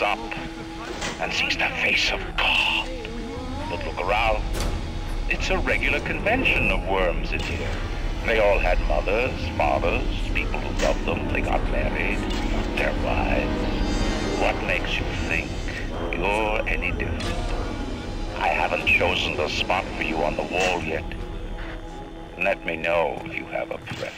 looks up and sees the face of God. But look around. It's a regular convention of worms in here. They all had mothers, fathers, people who loved them. They got married, their wives. What makes you think you're any different? I haven't chosen the spot for you on the wall yet. Let me know if you have a preference.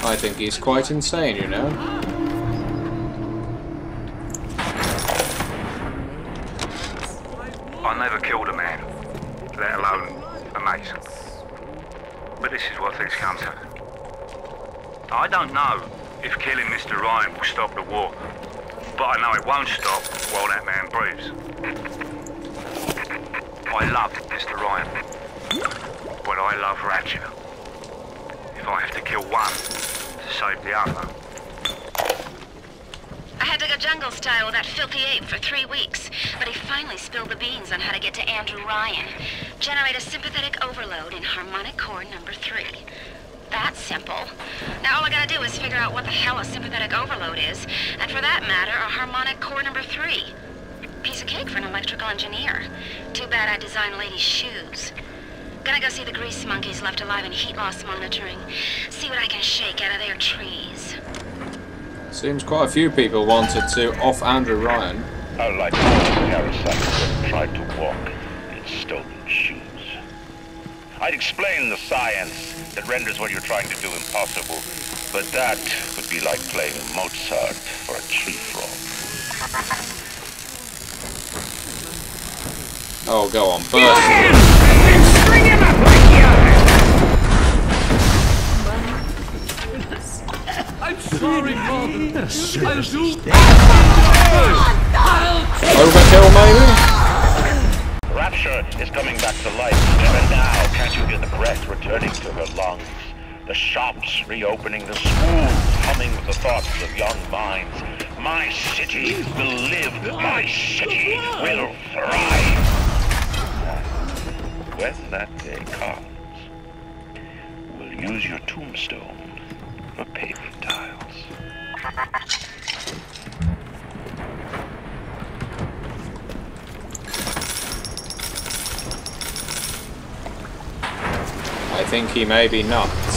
I think he's quite insane, you know. I never killed a man, let alone a mate. But this is what things come to. I don't know if killing Mr. Ryan will stop the war, but I know it won't stop while that man breathes. I loved Mr. Ryan, but I love Rapture. If I have to kill one to save the other. I had to go jungle style with that filthy ape for 3 weeks, but he finally spilled the beans on how to get to Andrew Ryan. Generate a sympathetic overload in harmonic core #3. That's simple. Now all I gotta do is figure out what the hell a sympathetic overload is, and for that matter, a harmonic core #3. Piece of cake for an electrical engineer. Too bad I designed ladies' shoes. Gonna go see the grease monkeys left alive in heat loss monitoring. See what I can shake out of their trees. Seems quite a few people wanted to off Andrew Ryan. I like the parasites that tried to walk in stolen shoes. I'd explain the science that renders what you're trying to do impossible, but that would be like playing Mozart for a tree frog. Oh, go on, burst. I'm sorry, Father. I'll do that. Overkill, maybe? Rapture is coming back to life. Even now, can't you hear the breath returning to her lungs? The shops reopening, the schools humming with the thoughts of young minds. My city will live. My city will thrive. When that day comes, we'll use your tombstone for paving tiles. I think he may be nuts.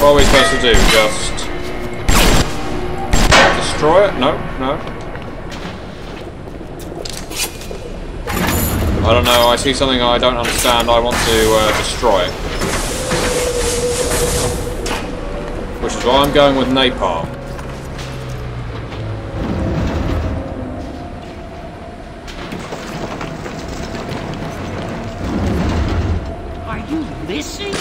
What are we supposed to do? Just destroy it? No, no. I don't know. I see something I don't understand. I want to destroy it, which is why I'm going with napalm. Are you listening?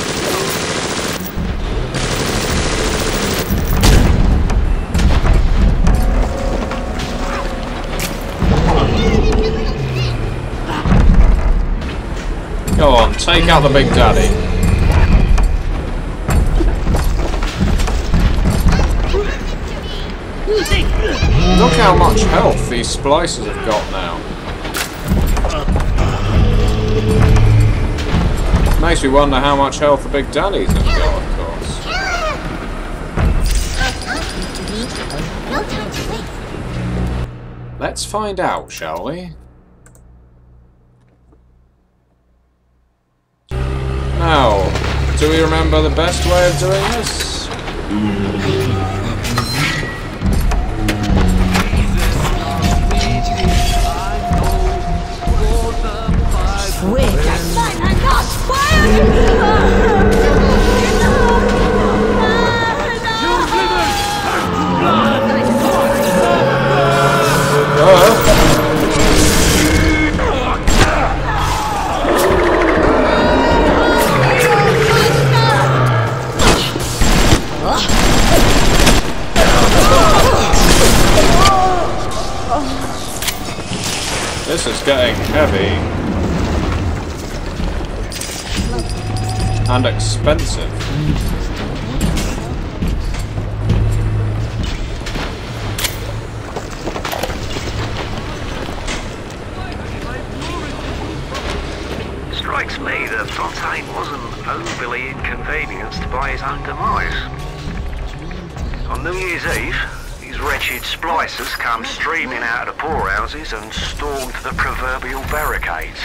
Go on, take out the Big Daddy. Look how much health these splicers have got now. Makes me wonder how much health the Big Daddy's have got, of course. Let's find out, shall we? Now, do we remember the best way of doing this? getting heavy and expensive. Strikes me that Fontaine wasn't overly inconvenienced by his own demise. On New Year's Eve, wretched splicers come streaming out of the poorhouses and stormed the proverbial barricades.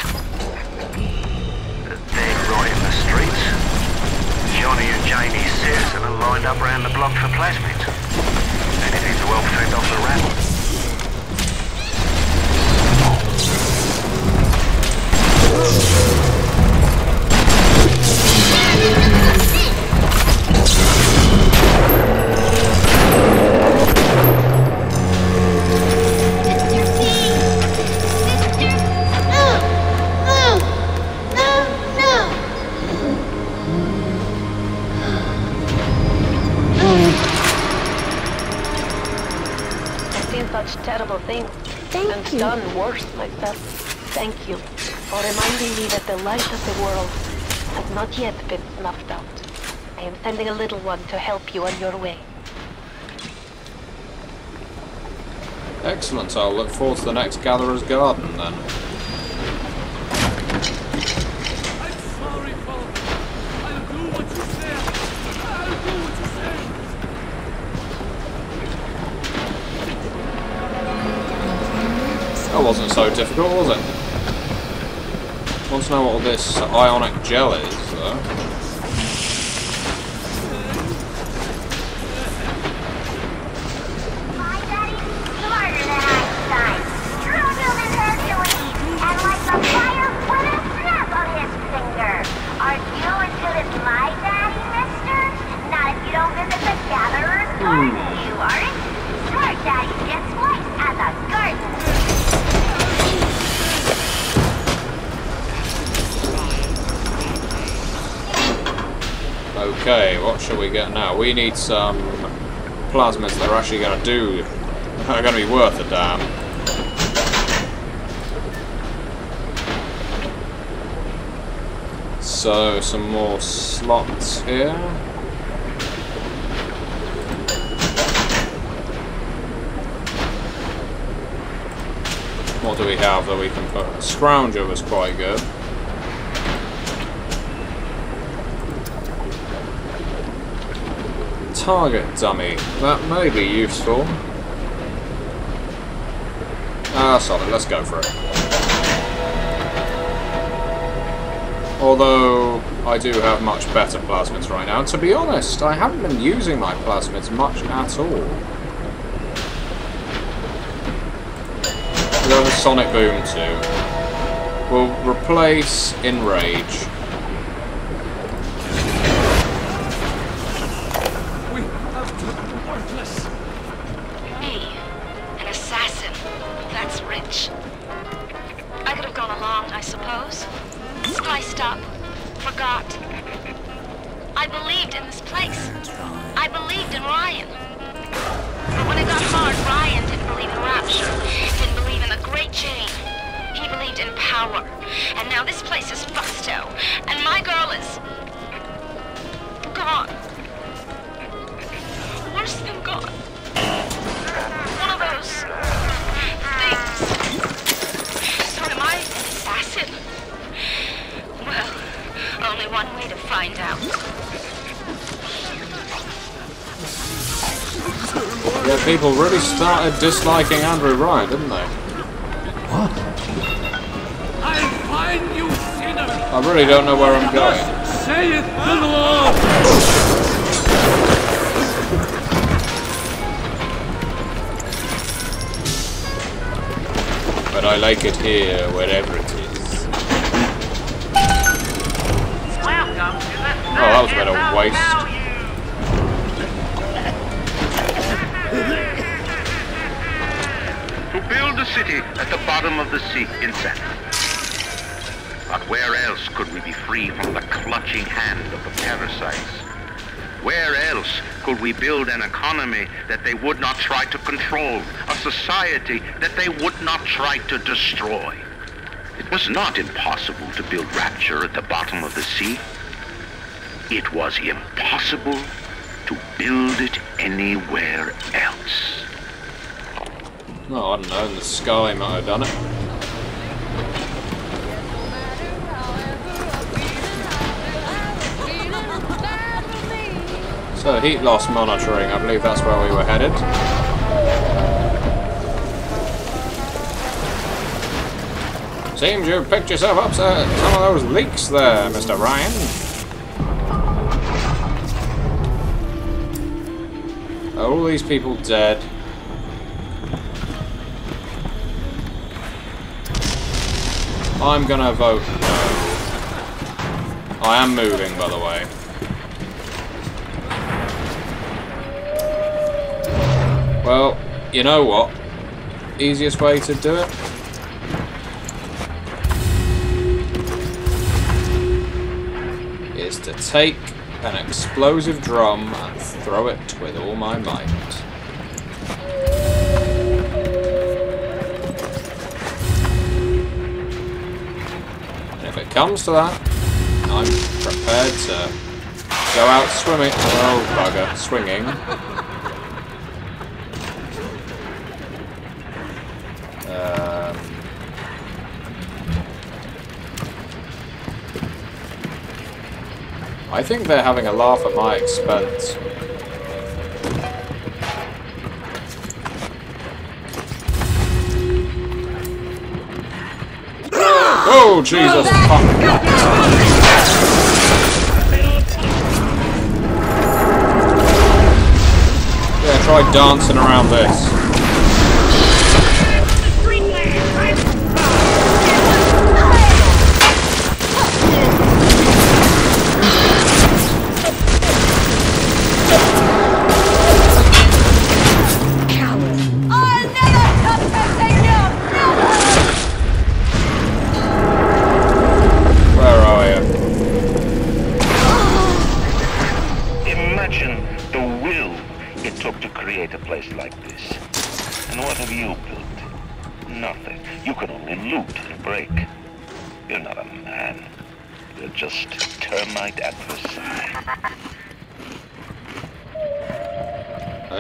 Dead right in the streets, Johnny and Jamie Searson are lined up around the block for plasmids. Anything to help fend off the rabble. Done worse like that. Thank you for reminding me that the light of the world has not yet been snuffed out. I am sending a little one to help you on your way. Excellent. I'll look forward to the next Gatherer's Garden then. That wasn't so difficult, was it? I want to know what this ionic gel is, Okay, what shall we get now? We need some plasmids that are actually going to do... are going to be worth a damn. So, some more slots here. What do we have that we can put? Scrounger was quite good. Target dummy, that may be useful. Solid, let's go for it. Although, I do have much better plasmids right now. To be honest, I haven't been using my plasmids much at all. We'll have a Sonic Boom too. We'll replace Enrage. People really started disliking Andrew Ryan, didn't they? What? I'll find you, sinner. I really don't know where I'm going. Say it, the Lord. But I like it here, wherever it is. Welcome to the oh, that was a bit of waste. City at the bottom of the sea, insanity. But where else could we be free from the clutching hand of the parasites? Where else could we build an economy that they would not try to control, a society that they would not try to destroy? It was not impossible to build Rapture at the bottom of the sea. It was impossible to build it anywhere else. Oh, I don't know, in the sky might have done it. So heat loss monitoring, I believe that's where we were headed. Seems you've picked yourself up some of those leaks there, Mr. Ryan. Are all these people dead? I'm gonna vote no. I am moving, by the way. Well, you know what? Easiest way to do it? Is to take an explosive drum and throw it with all my might. And if it comes to that, I'm prepared to go out swimming. Oh, bugger. Swinging. I think they're having a laugh at my expense. Oh, Jesus! Fuck. Yeah, try dancing around this.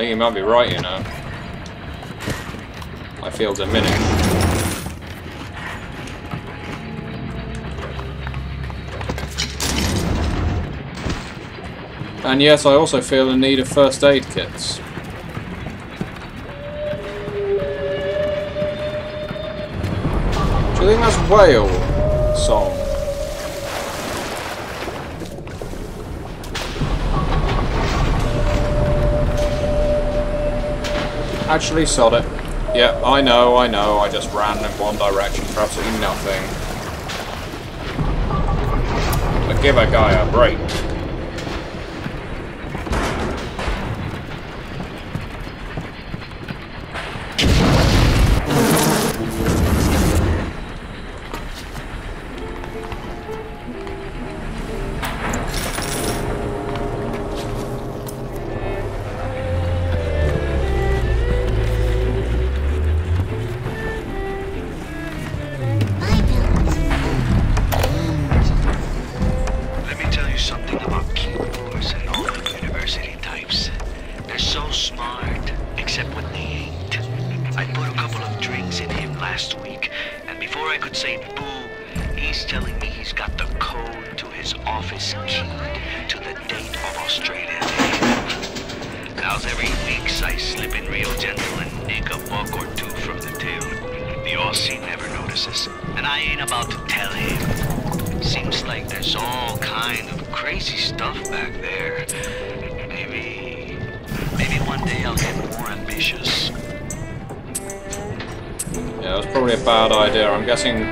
You might be right, you know. I feel diminished. And yes, I also feel the need of first aid kits. Do you think that's whale song? Actually, sod it. Yeah, I know. I just ran in one direction for absolutely nothing. But give a guy a break.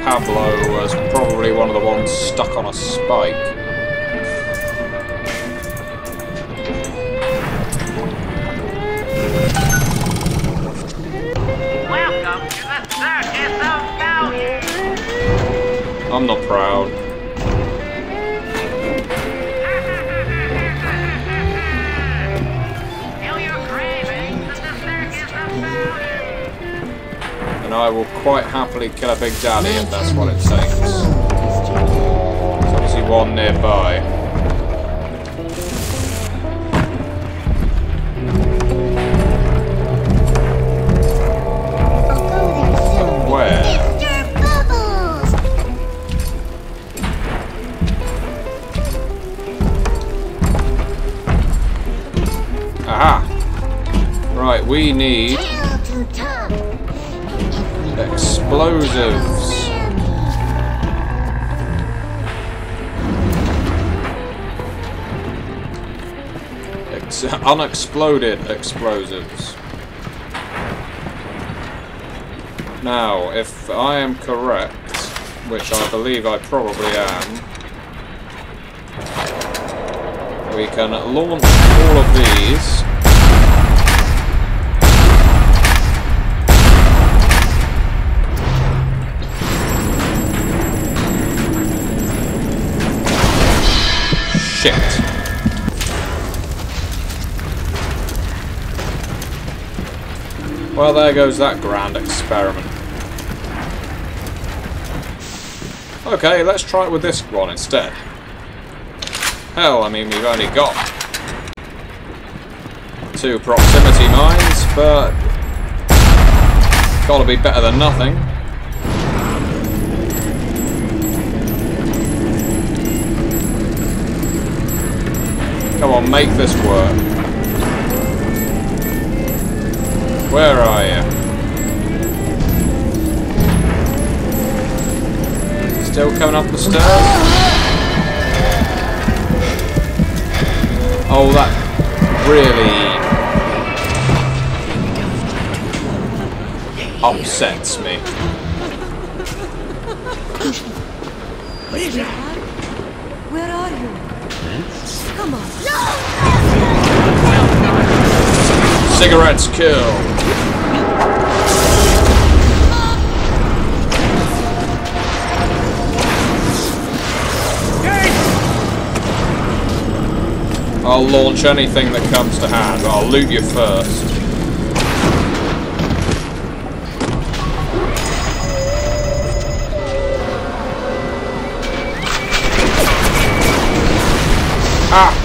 Pablo was probably one of the ones stuck on a spike. Welcome to the Circus of Values. I'm not proud. I I will quite happily kill a Big Daddy if that's what it takes. There's obviously one nearby. Somewhere. Aha! Right, we need explosives. Unexploded explosives. Now, if I am correct, which I believe I probably am, we can launch all of these. Shit. Well, there goes that grand experiment. Okay, let's try it with this one instead. Hell, I mean, we've only got 2 proximity mines, but gotta be better than nothing. Come on, make this work. Where are you? Still coming up the stairs? Oh, that really upsets me. Where are you? Come on. Cigarettes kill. I'll launch anything that comes to hand. I'll loot you first. Ah!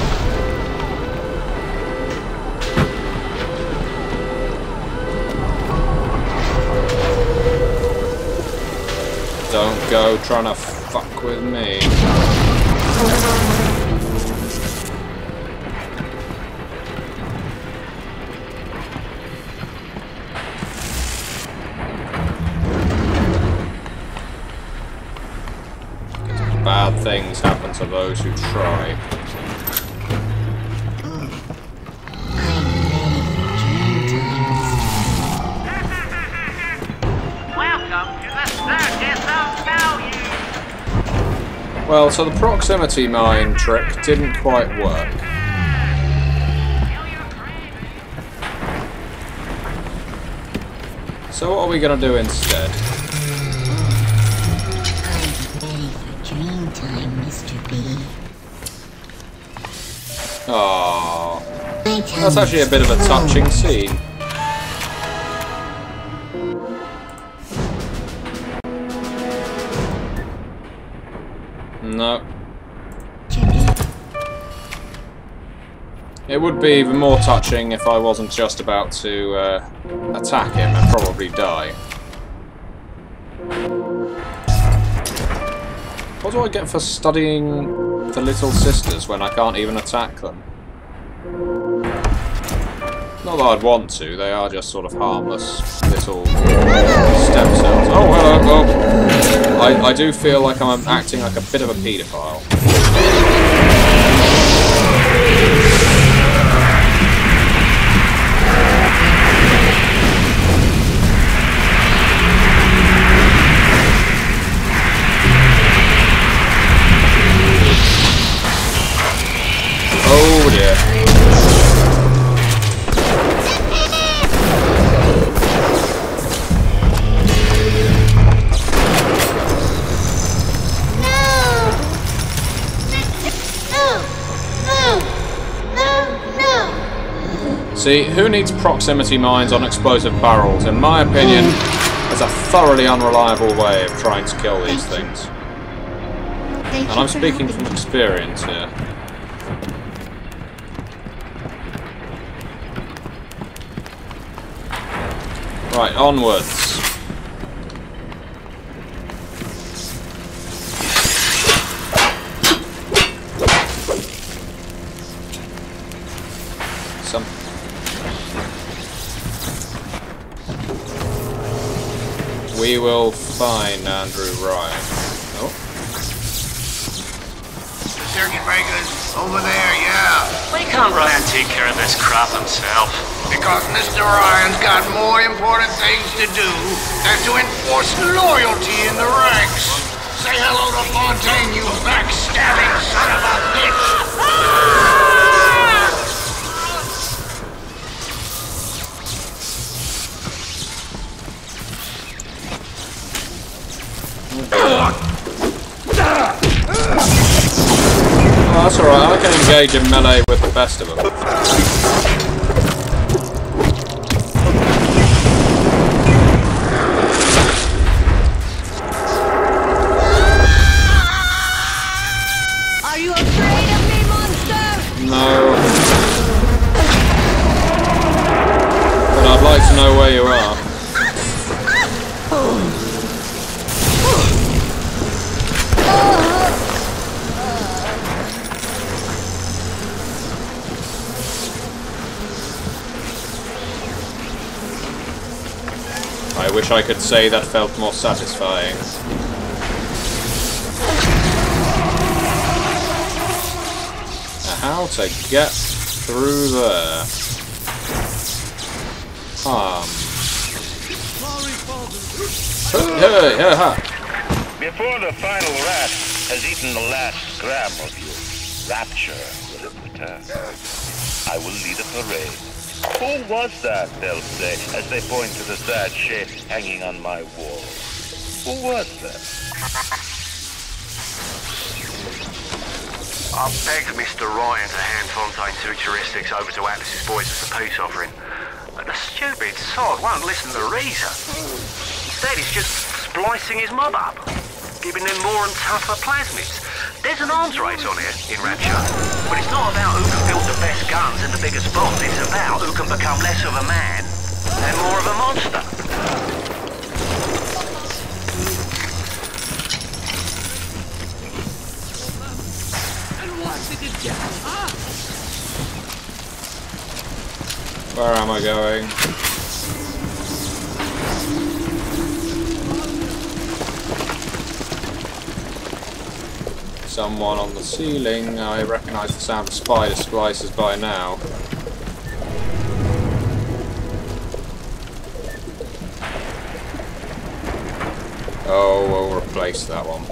Don't go trying to fuck with me. Bad things happen to those who try. Well, so the proximity mine trick didn't quite work. So what are we going to do instead? Aww. That's actually a bit of a touching scene. No. It would be even more touching if I wasn't just about to attack him and probably die. What do I get for studying the Little Sisters when I can't even attack them? Not that I'd want to, they are just sort of harmless little stem cells. Oh, hello, well, I do feel like I'm acting like a bit of a paedophile. Oh dear. See, who needs proximity mines on explosive barrels? In my opinion, That's a thoroughly unreliable way of trying to kill these things. And I'm speaking from experience here. Right, onwards. We will find Andrew Ryan. Oh. The circuit breakers over there, yeah. Why can't Ryan take care of this crap himself? Because Mr. Ryan's got more important things to do than to enforce loyalty in the ranks. Say hello to Fontaine, you backstabbing son of a bitch! Oh, that's alright, I can engage in melee with the best of them. Are you afraid of me, monster? No. But I'd like to know where you are. I wish I could say that felt more satisfying. Now how to get through there? Before the final rat has eaten the last gram of you, Rapture will return. I will lead a parade. Who was that, they'll say, as they point to the sad shape hanging on my wall. Who was that? I begged Mr. Ryan to hand Fontaine's futuristics over to Atlas's boys as a peace offering. But the stupid sod won't listen to reason. Instead, he's just splicing his mob up, giving them more and tougher plasmids. There's an arms race on here in Rapture, but it's not about who can build the best guns and the biggest bombs, it's about who can become less of a man and more of a monster. Where am I going? Someone on the ceiling. I recognise the sound of spider splicers by now. Oh, we'll replace that one.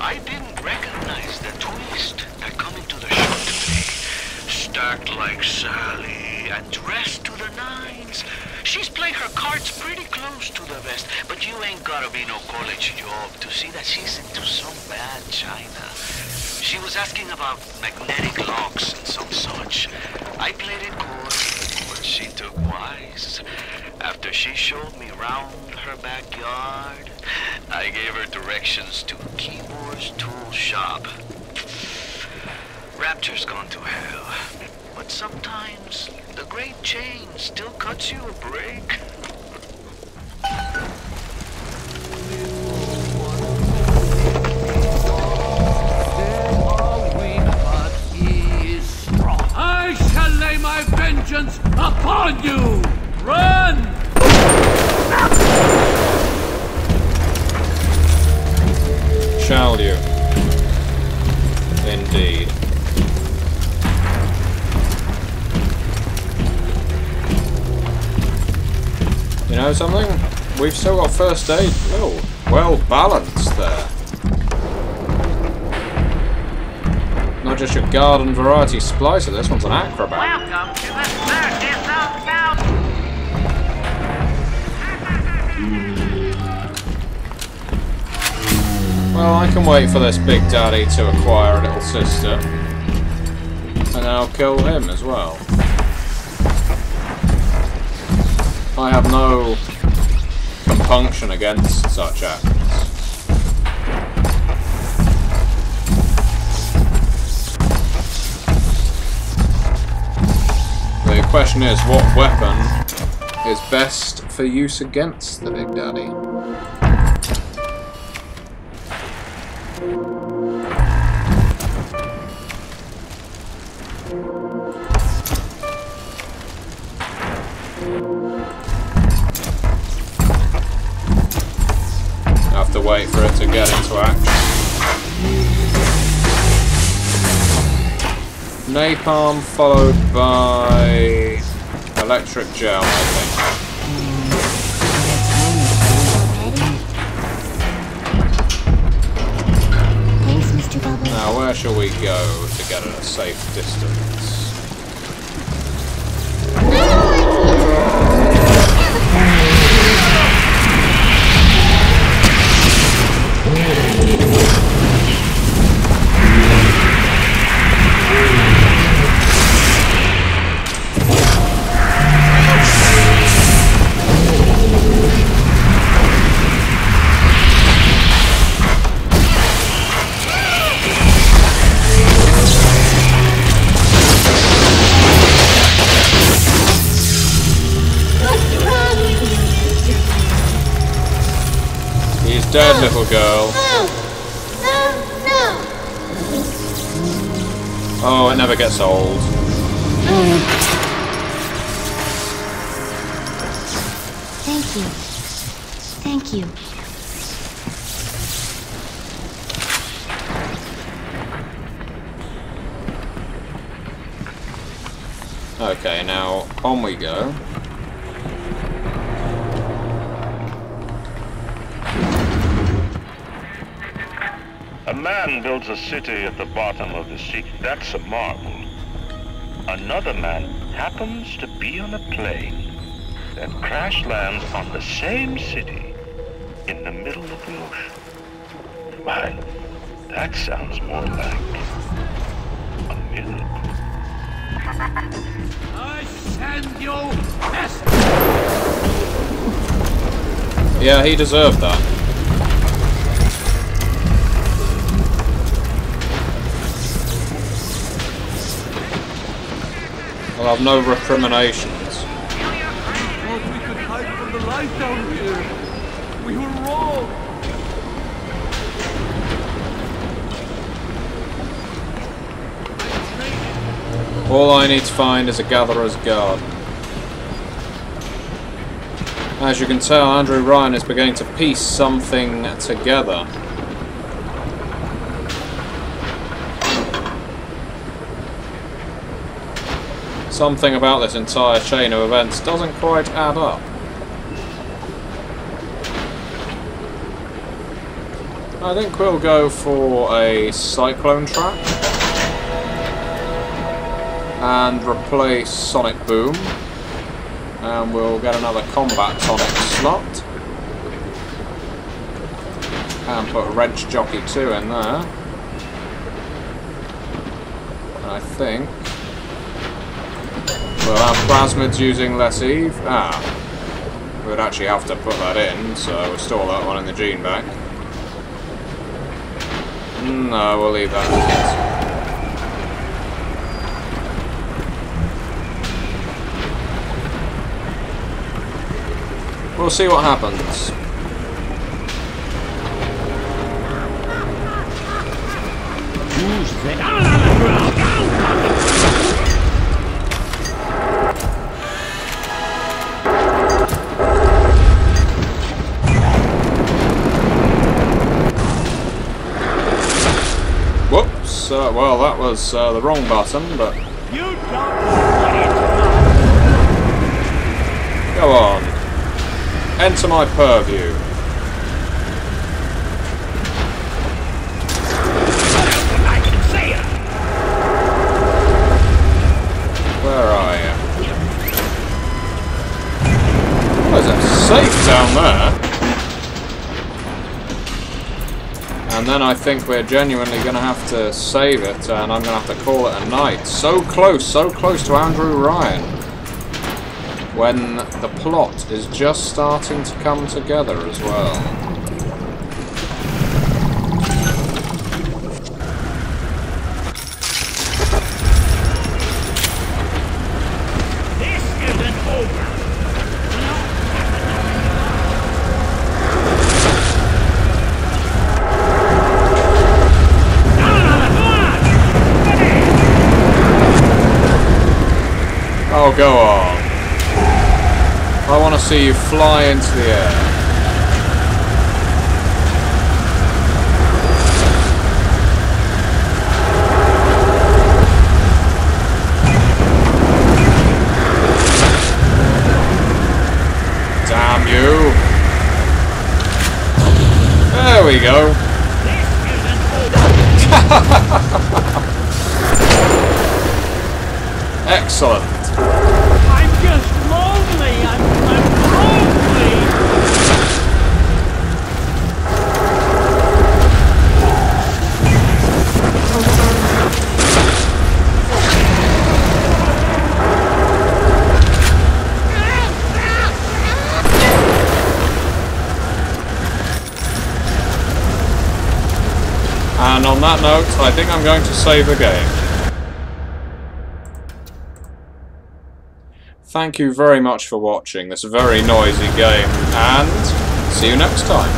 I didn't recognise the twist that coming to the shop today. Stark like Sally, addressed to the nines. She's played her cards pretty close to the vest, but you ain't gotta be no college job to see that she's into some bad china. She was asking about magnetic locks and some such. I played it cool, but she took wise. After she showed me round her backyard, I gave her directions to Keyboard's Tool Shop. Rapture's gone to hell. But sometimes, the great chain still cuts you a break. Then all we want is strong. I shall lay my vengeance upon you! Run! Shall you? Indeed. You know something? We've still got first aid. Oh, well balanced there. Not just your garden variety splicer, this one's an acrobat. Welcome to the circus of values. Well, I can wait for this Big Daddy to acquire a Little Sister. And then I'll kill him as well. I have no compunction against such acts. The question is, what weapon is best for use against the Big Daddy? I have to wait for it to get into action. Napalm followed by electric gel, I think. Now where shall we go to get at a safe distance? Dead, little girl. No. Oh, it never gets old. Thank you. Thank you. Okay, now on we go. A man builds a city at the bottom of the sea. That's a marvel. Another man happens to be on a plane that crash lands on the same city in the middle of the ocean. Why, that sounds more like a miracle. I send you message! Yeah, he deserved that. I'll have no recriminations. I thought we could hide from the light down here. We were wrong. All I need to find is a Gatherer's Garden. As you can tell, Andrew Ryan is beginning to piece something together. Something about this entire chain of events doesn't quite add up. I think we'll go for a cyclone trap and replace Sonic Boom, and we'll get another combat Sonic slot and put Wrench Jockey 2 in there. And I think we'll have plasmids using less Eve. We'd actually have to put that in, so we'll store that one in the gene bank. No, we'll leave that as is. We'll see what happens. Well, that was the wrong button, but go on. Enter my purview. Where are you? Well, there's a safe down there. And then I think we're genuinely going to have to save it, and I'm going to have to call it a night. So close to Andrew Ryan. when the plot is just starting to come together as well. Go on. I want to see you fly into the air. Damn you. There we go. Excellent. And on that note, I think I'm going to save the game. Thank you very much for watching this very noisy game, and see you next time.